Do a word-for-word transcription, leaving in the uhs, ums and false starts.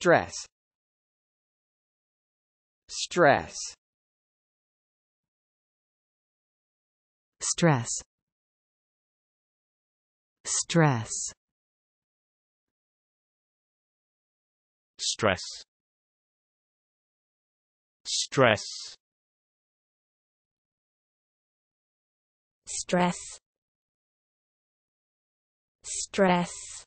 stress, stress, stress, stress, stress, stress, stress, stress,